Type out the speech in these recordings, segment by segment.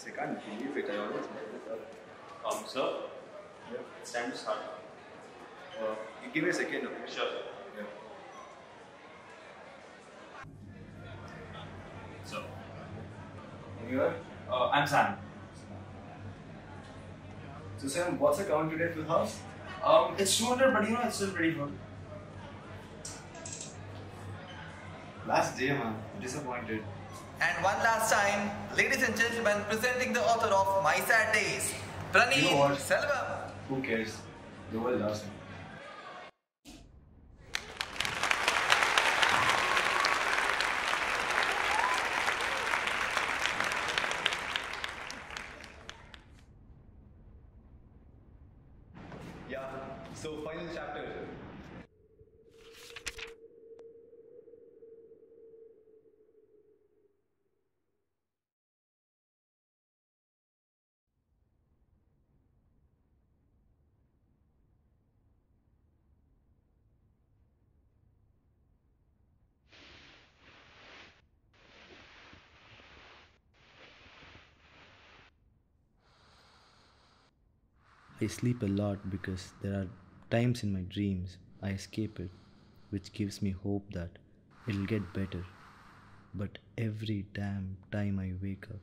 Yes, I can't believe it. I always mess this up. Sir? Yeah. It's time to start. You give me a second, okay? Sure. Yeah. So, you are? I'm Sam. So Sam, what's the count today for the house? It's 200, but you know, it's still pretty good. Last day, man. Disappointed. And one last time, ladies and gentlemen, presenting the author of My Sad Days, Praneeth Selvam. Who cares? The world loves him. Yeah, so final chapter. I sleep a lot because there are times in my dreams I escape it, which gives me hope that it'll get better. But every damn time I wake up,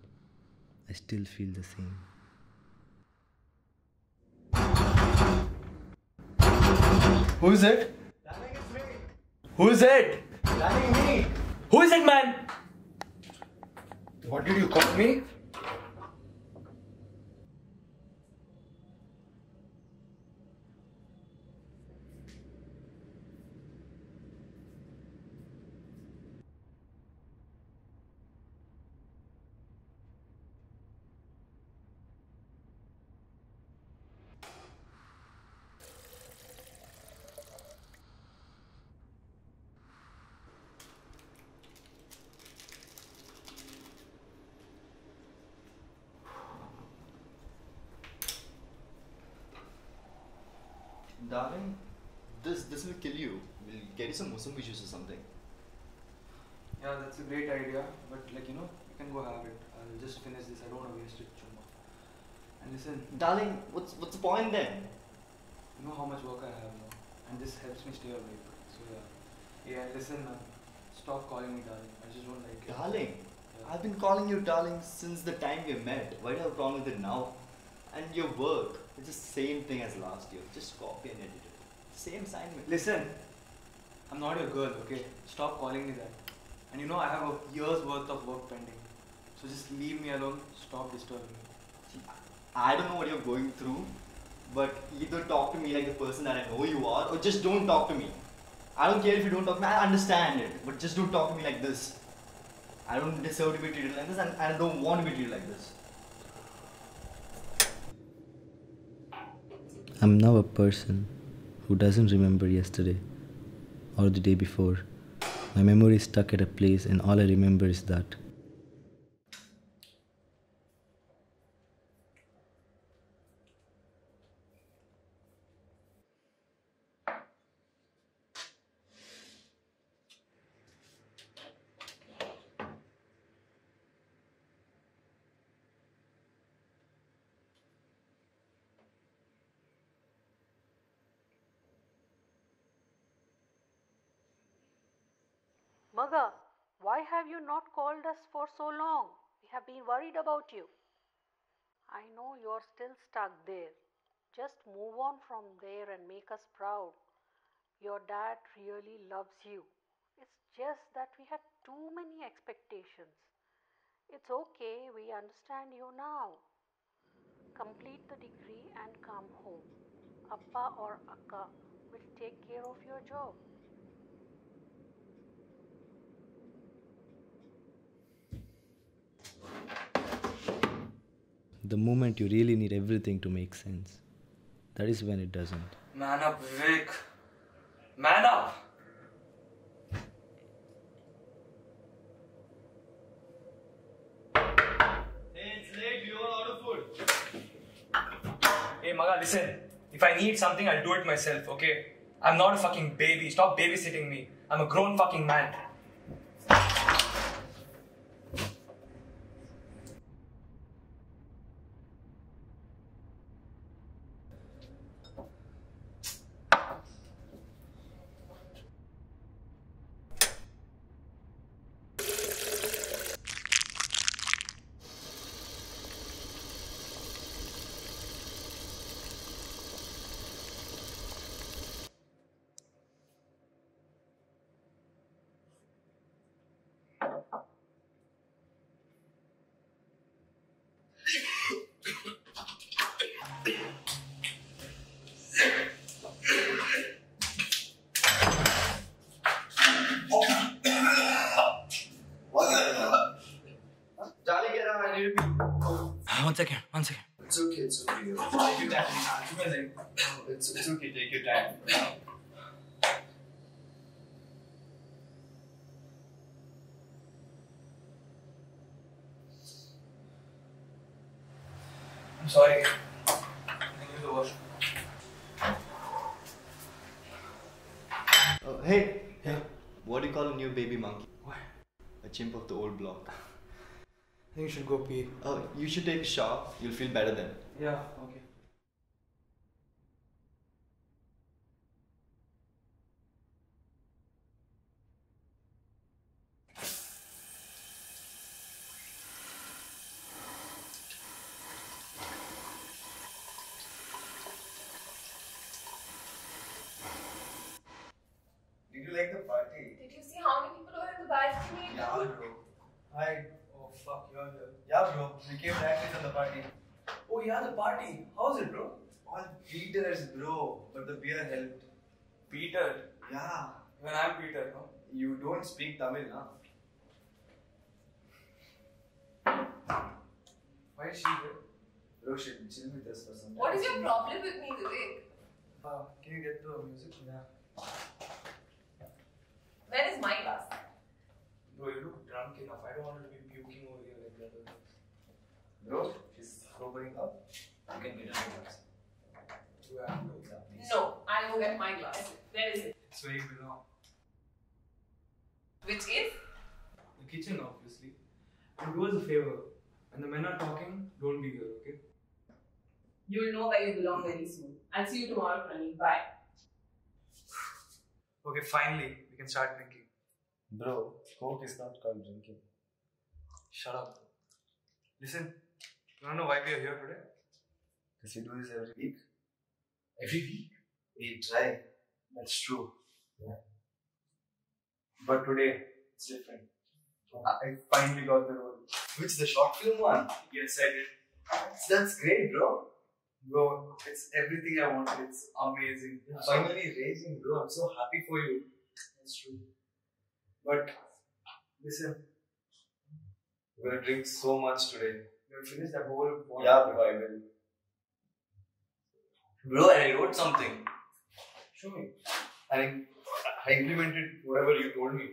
I still feel the same. Who is it? Darling, it's me. Who is it? Darling, me. Who is it, man? What did you call me? Darling, this will kill you. We'll get you some mosambi juice or something. Yeah, that's a great idea. But like, you know, you can go have it. I'll just finish this. I don't want to waste it, Chumma. And listen. Darling, what's the point then? You know how much work I have now. And this helps me stay awake. So yeah. Yeah, listen, man. Stop calling me darling. I just don't like it. Darling? Yeah. I've been calling you darling since the time we met. Why do I have a problem with it now? And your work, it's the same thing as last year. Just copy and edit it. Same assignment. Listen, I'm not your girl, okay? Stop calling me that. And you know I have a year's worth of work pending. So just leave me alone. Stop disturbing me. See, I don't know what you're going through, but either talk to me like the person that I know you are, or just don't talk to me. I don't care if you don't talk to me. I understand it, but just don't talk to me like this. I don't deserve to be treated like this, and I don't want to be treated like this. I'm now a person who doesn't remember yesterday or the day before. My memory is stuck at a place and all I remember is that. Maga, why have you not called us for so long? We have been worried about you. I know you are still stuck there. Just move on from there and make us proud. Your dad really loves you. It's just that we had too many expectations. It's okay, we understand you now. Complete the degree and come home. Appa or Akka will take care of your job. The moment you really need everything to make sense, that is when it doesn't. Man up, Vivek. Man up! Hey, it's late. You all out of food. Hey, Maga, listen. If I need something, I'll do it myself, okay? I'm not a fucking baby. Stop babysitting me. I'm a grown fucking man. One second. It's okay. Take your time. It's okay, take your time. I'm sorry. Hey, what do you call a new baby monkey? What? A chimp of the old block. I think you should go pee. Oh, you should take a shower. You'll feel better then. Yeah, okay. Did you like the party? Did you see how many people were in the balcony? Yeah, bro. Fuck, you're here. Yeah, bro. We came back into the party. Oh, yeah, the party. How's it, bro? All Peter's, bro. But the beer helped. Peter? Yeah. Even I'm Peter, no? You don't speak Tamil, huh? Why is she here? Bro, she can chill with us for some time. What is your problem with me today? Can you get the music? Yeah. Where is my glass? Bro, you look drunk enough. I don't want to be puking over here like that. Bro, she's sobering up. You can get her glass. No, I'll go get my glass. Where is it? It's where you belong. Which is? The kitchen, obviously. And do us a favor. When the men are talking, don't be here, okay? You'll know where you belong very soon. I'll see you tomorrow, Praneeth. Bye. Okay, finally, we can start drinking. Bro, Coke is not called drinking. Shut up. Listen, you wanna know why we are here today? Because we do this every week. Every week? We try. That's true. Yeah. But today, it's different. I finally got the role. Which, the short film one? Yes, I did. That's great, bro. Bro, it's everything I wanted. It's amazing. Yeah. Finally raising, bro. I'm so happy for you. That's true. But listen, we're gonna drink so much today. You'll finish that whole bottle. Yeah, bro, I will. Bro, and I wrote something. Show me. I implemented whatever you told me.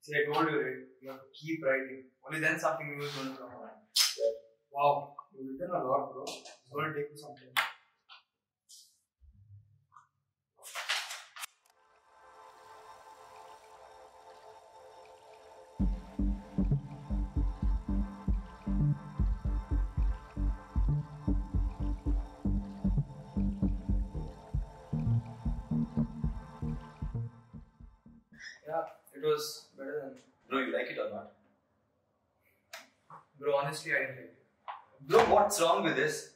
See, I told you, right? You have to keep writing. Only then something new is gonna come around. Yeah. Wow, you've written a lot, bro. It's gonna take you some time. It was better than... Bro, you like it or not? Bro, honestly, I didn't like it. Bro, what's wrong with this?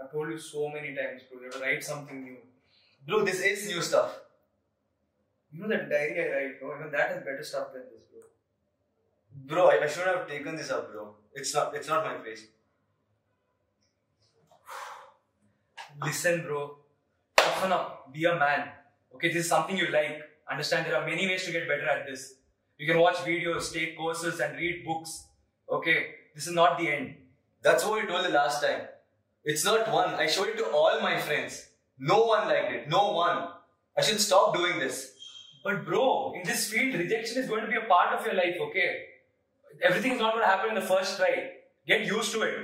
I've told you so many times, bro. You have to write something new. Bro, this is new stuff. You know that diary I write, bro? Even that is better stuff than this, bro. Bro, I shouldn't have taken this up, bro. It's not my place. Listen, bro. Toughen up. Be a man. Okay, this is something you like. Understand there are many ways to get better at this. You can watch videos, take courses and read books. Okay, this is not the end. That's what you told the last time. It's not one. I showed it to all my friends. No one liked it. No one. I should stop doing this. But bro, in this field, rejection is going to be a part of your life, okay? Everything is not going to happen in the first try. Get used to it.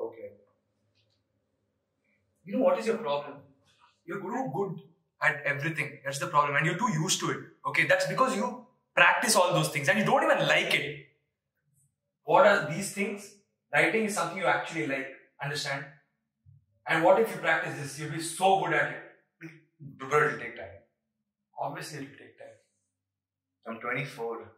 Okay. You know what is your problem? You're good at everything. That's the problem, and you're too used to it. Okay, that's because you practice all those things and you don't even like it. What are these things? Writing is something you actually like, understand? And what if you practice this? You'll be so good at it. But it'll take time. Obviously, it'll take time. I'm 24.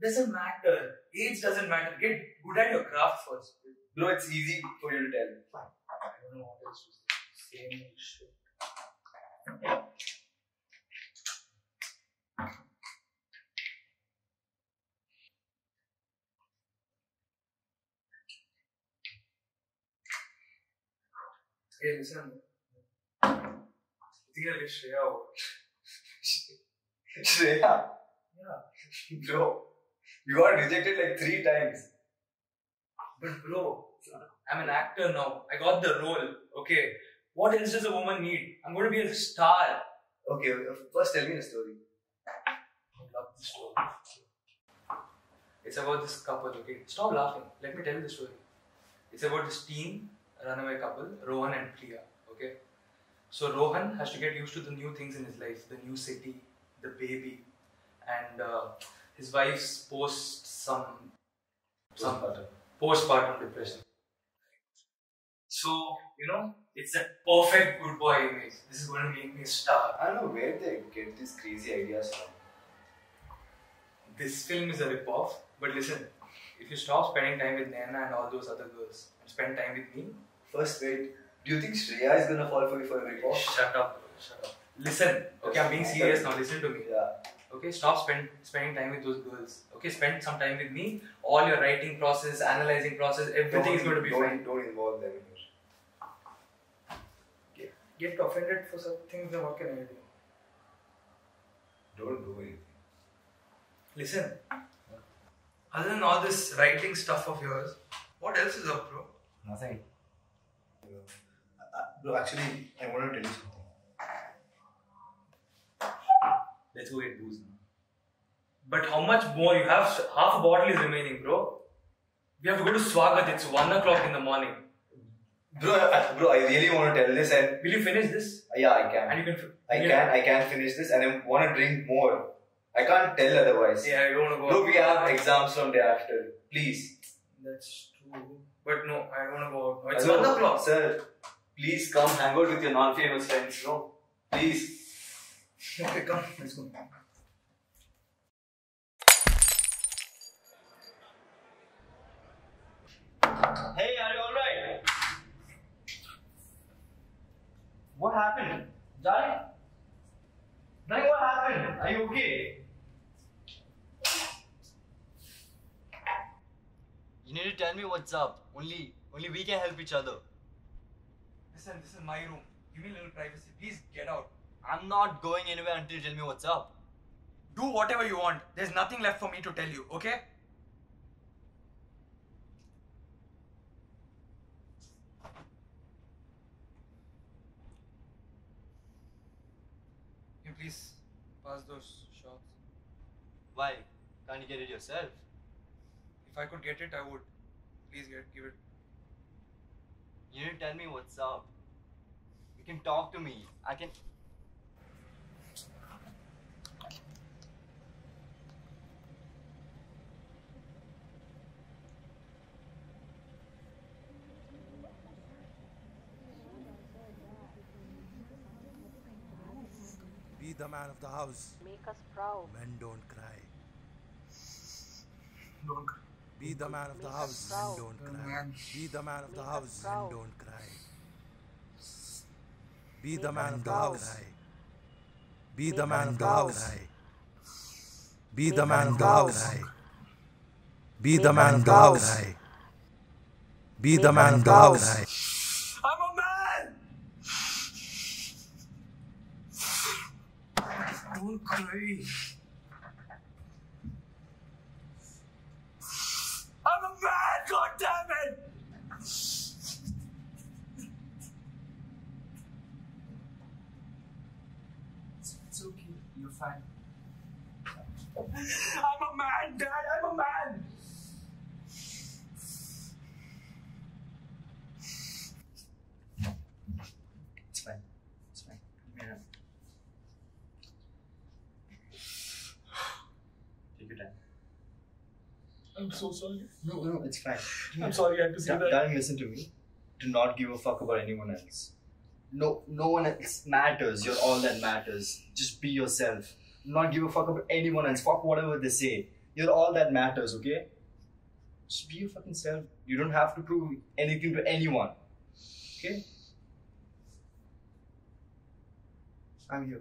Doesn't matter. Age doesn't matter. Get good at your craft first. Bro, it's easy for you to tell. I don't know what else to say. Same shit. Hey, listen. I think I'll get Shreya out. Shreya? Yeah. Bro, you got rejected like 3 times. But bro, I'm an actor now. I got the role. Okay. What else does a woman need? I'm going to be a star. Okay, first tell me the story. I love the story. It's about this couple, okay? Stop laughing. Let me tell you the story. It's about this teen runaway couple, Rohan and Priya, okay? So Rohan has to get used to the new things in his life. The new city, the baby, and his wife's postpartum depression. So, you know, it's a perfect good boy image. This is going to make me a star. I don't know where they get these crazy ideas from. This film is a ripoff, but listen, if you stop spending time with Naina and all those other girls and spend time with me... First, wait, do you think Shreya is going to fall for me for a ripoff? Shut up, bro, shut up. Listen, okay, I'm being serious now, listen to me. Yeah. Okay, stop spending time with those girls. Okay, spend some time with me. All your writing process, analyzing process, everything is going to be fine. Don't involve them. Get offended for some things, then what can I do? Don't do anything. Listen, other than all this writing stuff of yours, what else is up, bro? Nothing. Bro, actually, I want to tell you something. Let's go get booze now. But how much more? You have half a bottle is remaining, bro. We have to go to Swagat. It's 1 o'clock in the morning. Bro, I really want to tell this and... Will you finish this? Yeah, I can. And you can... I can finish this and I want to drink more. I can't tell otherwise. Yeah, I don't want to go... Bro, we have exams from day after. Please. That's true. But no, I don't want to go out. It's 1 o'clock. Sir, please come hang out with your non-famous friends, bro. Please. Okay, come. Let's go. Hey, are you alright? What happened? Jai? Jai, what happened? Are you okay? You need to tell me what's up. Only we can help each other. Listen, this is my room. Give me a little privacy. Please get out. I'm not going anywhere until you tell me what's up. Do whatever you want. There's nothing left for me to tell you, okay? Please pass those shots. Why? Can't you get it yourself? If I could get it, I would. Please give it. You need to tell me what's up. You can talk to me. I can... The man of the house. Make us proud. Men don't cry. Don't cry. Be the man of the house and don't cry. Be the man of the house and don't cry. Be the man of the house. Be the man of the house. Be the man of the house. Be the man of the house. Be the man of the house. Don't cry. I'm a man, god damn it! It's okay, you're fine. I'm a man, Dad, I'm a man! It's fine, yeah. I'm so sorry. No, it's fine. I'm sorry I had to say that. Darling, listen to me. Do not give a fuck about anyone else. No one else matters. You're all that matters. Just be yourself. Do not give a fuck about anyone else. Fuck whatever they say. You're all that matters, okay? Just be your fucking self. You don't have to prove anything to anyone. Okay? I'm here.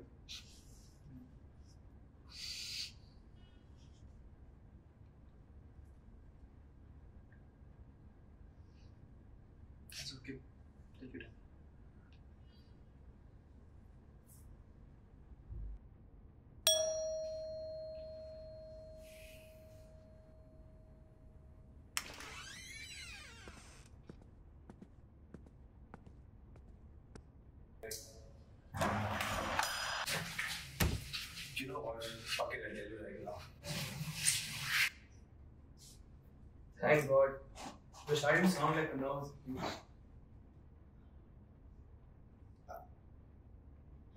Wish I didn't sound like a nervous dude.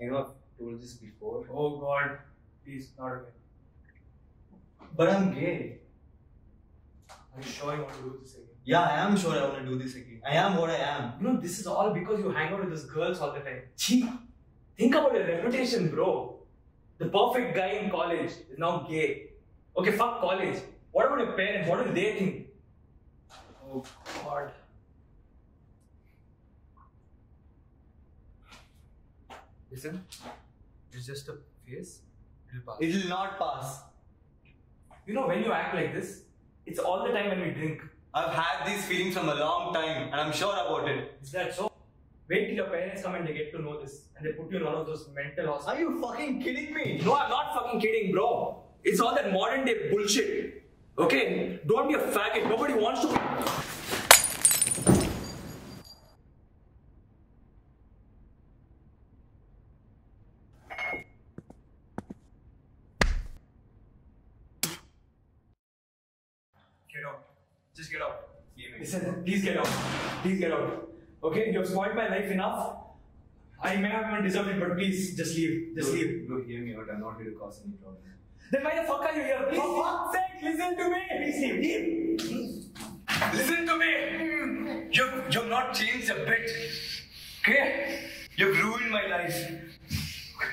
You know, I've told this before. Oh God, please, not again. But I'm gay. Are you sure you want to do this again? Yeah, I am sure I want to do this again. I am what I am. You know, this is all because you hang out with those girls all the time. Gee, think about your reputation, bro. The perfect guy in college is now gay. Okay, fuck college. What about your parents? What do they think? Oh God. Listen, it's just a phase. It'll pass. It'll not pass. You know, when you act like this, it's all the time when we drink. I've had these feelings from a long time and I'm sure about it. Is that so? Wait till your parents come and they get to know this and they put you in one of those mental hospitals. Are you fucking kidding me? No, I'm not fucking kidding, bro. It's all that modern day bullshit. Okay? Don't be a faggot. Nobody wants to. Get out. Just get out. Listen, please get out. Please get out. Okay? You have spoiled my life enough. I may have even deserved it, but please, just leave. Just leave. Look, hear me out. I'm not here to cause any trouble. Then why the fuck are you here? Please. For fuck's sake, listen to me. Please leave. Leave. Listen to me. You've not changed a bit. Okay? You've ruined my life.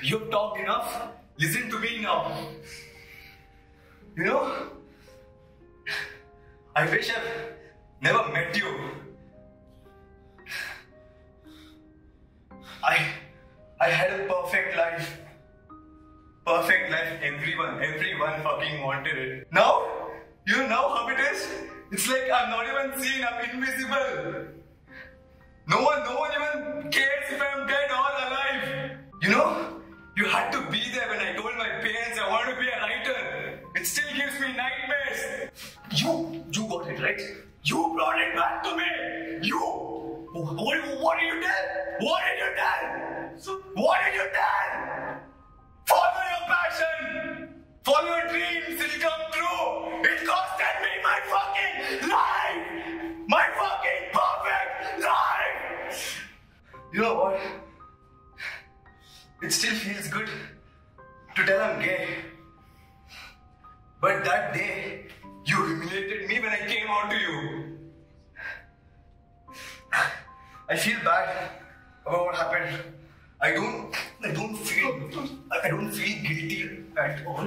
You've talked enough. Listen to me now. You know? I wish I've never met you. I had a perfect life. Perfect life, everyone fucking wanted it. Now, you know how it is? It's like I'm not even seen, I'm invisible. No one even cares if I'm dead or alive. You know, you had to be there when I told my parents I want to be a writer. It still gives me nightmares. You got it, right? You brought it back to me! You! What did you do? What did you do? What did you do? Follow your passion! Follow your dreams! It'll come true! It costed me my fucking life! My fucking perfect life! You know what? It still feels good to tell I'm gay. But that day, you humiliated me when I came out to you. I feel bad about what happened. I don't feel guilty at all.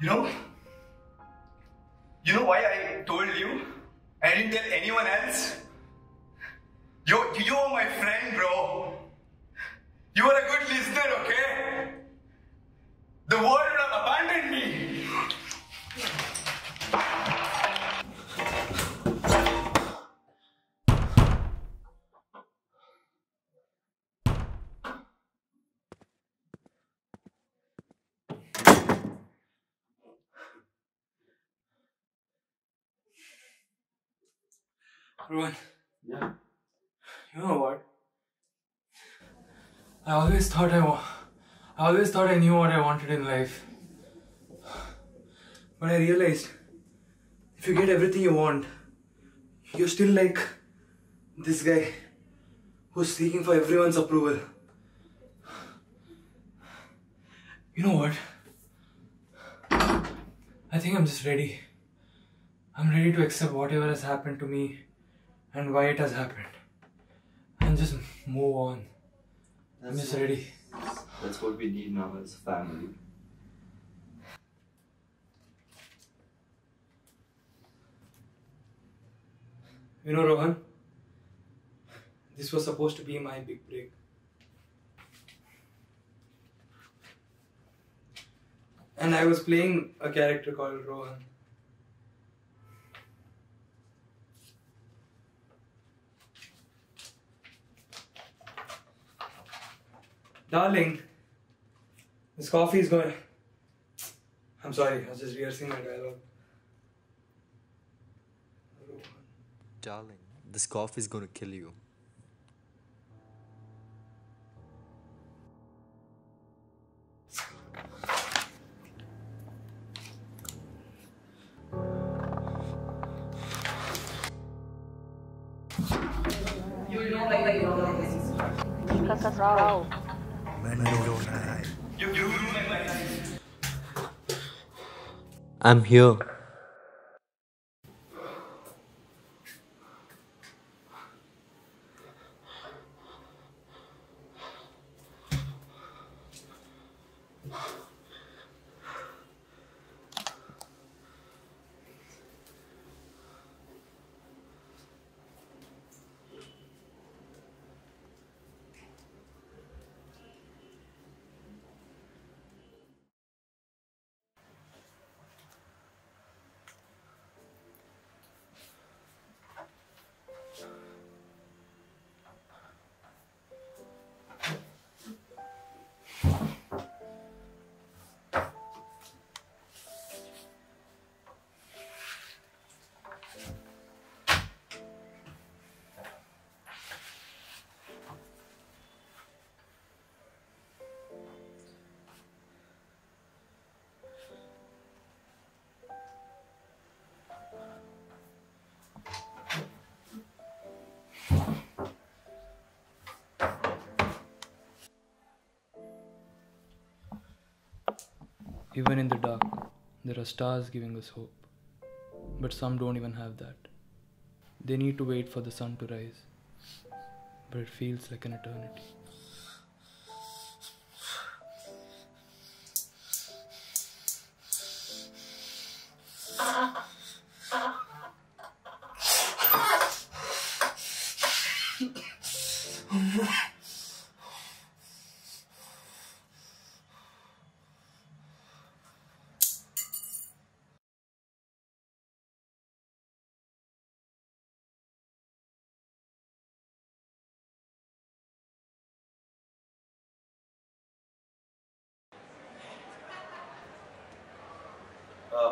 You know why I told you? I didn't tell anyone else. You are my friend, bro. You are a good listener, okay? The world would have abandoned me! Rohan. Yeah? You know what? I always thought I knew what I wanted in life. But I realized, if you get everything you want, you're still like this guy who's seeking for everyone's approval. You know what? I think I'm just ready. I'm ready to accept whatever has happened to me and why it has happened. And just move on. I'm just ready. That's what we need now as a family. You know, Rohan, this was supposed to be my big break. And I was playing a character called Rohan. Darling, this coffee is going... I'm sorry, I was just rehearsing my dialogue. Darling, this coffee is going to kill you. I'm here. Even in the dark, there are stars giving us hope. But some don't even have that. They need to wait for the sun to rise. But it feels like an eternity.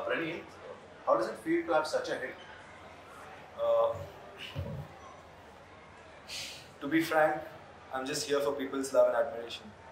Praneeth, how does it feel to have such a hit? To be frank, I'm just here for people's love and admiration.